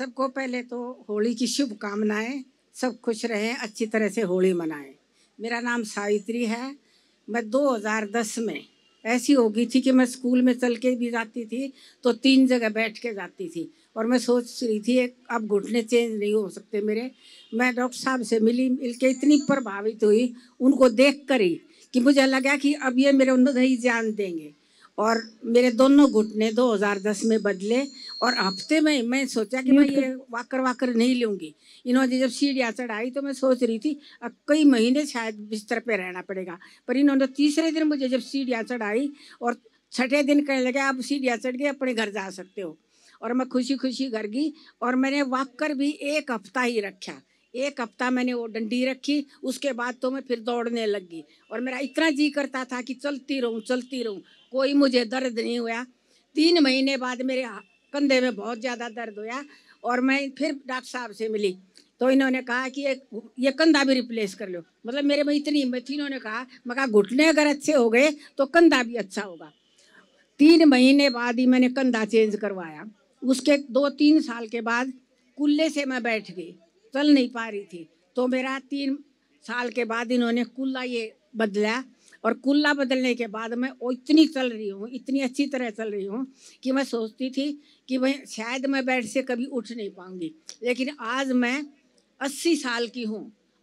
सबको पहले तो होली की शुभकामनाएं, सब खुश रहें, अच्छी तरह से होली मनाएं। मेरा नाम सावित्री है। मैं 2010 में ऐसी हो गई थी कि मैं स्कूल में चल के भी जाती थी तो 3 जगह बैठ के जाती थी, और मैं सोच रही थी अब घुटने चेंज नहीं हो सकते मेरे। मैं डॉक्टर साहब से मिल के इतनी प्रभावित हुई उनको देख कर ही कि मुझे लगा कि अब ये मेरे उन्हें जान देंगे, और मेरे दोनों घुटने 2010 में बदले। और हफ्ते में मैं सोचा कि मैं ये वाकर नहीं लूँगी। इन्होंने जब सीढ़ियाँ चढ़ाई तो मैं सोच रही थी अब कई महीने शायद बिस्तर पे रहना पड़ेगा, पर इन्होंने तीसरे दिन मुझे जब सीढ़ियाँ चढ़ाई और छठे दिन कहने लगे आप सीढ़ियाँ चढ़ के अपने घर जा सकते हो, और मैं खुशी खुशी घर गई। और मैंने वाकर भी एक हफ्ता ही रखा, एक हफ्ता मैंने वो डंडी रखी, उसके बाद तो मैं फिर दौड़ने लग गई। और मेरा इतना जी करता था कि चलती रहूँ, कोई मुझे दर्द नहीं हुआ। 3 महीने बाद मेरे कंधे में बहुत ज़्यादा दर्द हुआ, और मैं फिर डॉक्टर साहब से मिली तो इन्होंने कहा कि ये कंधा भी रिप्लेस कर लो। मतलब मेरे में इतनी हिम्मत थी, इन्होंने कहा मैं कहा घुटने अगर अच्छे हो गए तो कंधा भी अच्छा होगा। 3 महीने बाद ही मैंने कंधा चेंज करवाया। उसके 2-3 साल के बाद कुल्ले से मैं बैठ गई, चल नहीं पा रही थी, तो मेरा 3 साल के बाद इन्होंने कुल्ला ये बदला। और कुल्ला बदलने के बाद मैं इतनी चल रही हूँ, इतनी अच्छी तरह चल रही हूँ कि मैं सोचती थी कि शायद मैं बेड से कभी उठ नहीं पाऊँगी, लेकिन आज मैं 80 साल की हूँ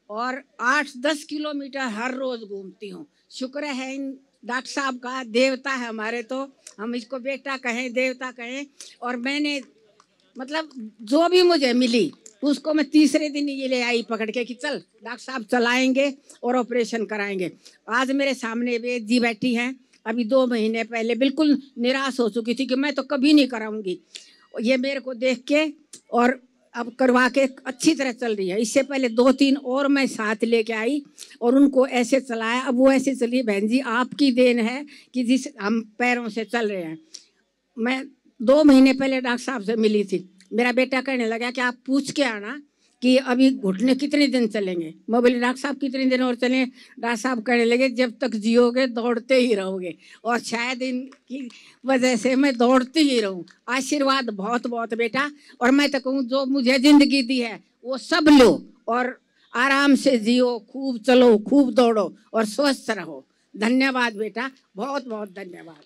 और 8-10 किलोमीटर हर रोज़ घूमती हूँ। शुक्र है इन डॉक्टर साहब का, देवता है हमारे, तो हम इसको बेटा कहें, देवता कहें। और मैंने मतलब जो भी मुझे मिली उसको मैं तीसरे दिन ये ले आई पकड़ के कि चल डॉक्टर साहब चलाएंगे और ऑपरेशन कराएंगे। आज मेरे सामने वे जी बैठी हैं। अभी 2 महीने पहले बिल्कुल निराश हो चुकी थी कि मैं तो कभी नहीं कराऊंगी, ये मेरे को देख के और अब करवा के अच्छी तरह चल रही है। इससे पहले 2-3 और मैं साथ लेके आई और उनको ऐसे चलाया, अब वो ऐसे चलिए। बहन जी आपकी देन है कि जिस हम पैरों से चल रहे हैं। मैं 2 महीने पहले डॉक्टर साहब से मिली थी, मेरा बेटा कहने लगा कि आप पूछ के आना कि अभी घुटने कितने दिन चलेंगे। मैं बोली डॉक्टर साहब कितने दिन और चलें? डॉक्टर साहब कहने लगे जब तक जियोगे दौड़ते ही रहोगे, और शायद इनकी वजह से मैं दौड़ती ही रहूं। आशीर्वाद बहुत बहुत बेटा, और मैं तो कहूँ जो मुझे ज़िंदगी दी है वो सब लो और आराम से जियो, खूब चलो, खूब दौड़ो और स्वस्थ रहो। धन्यवाद बेटा, बहुत बहुत धन्यवाद।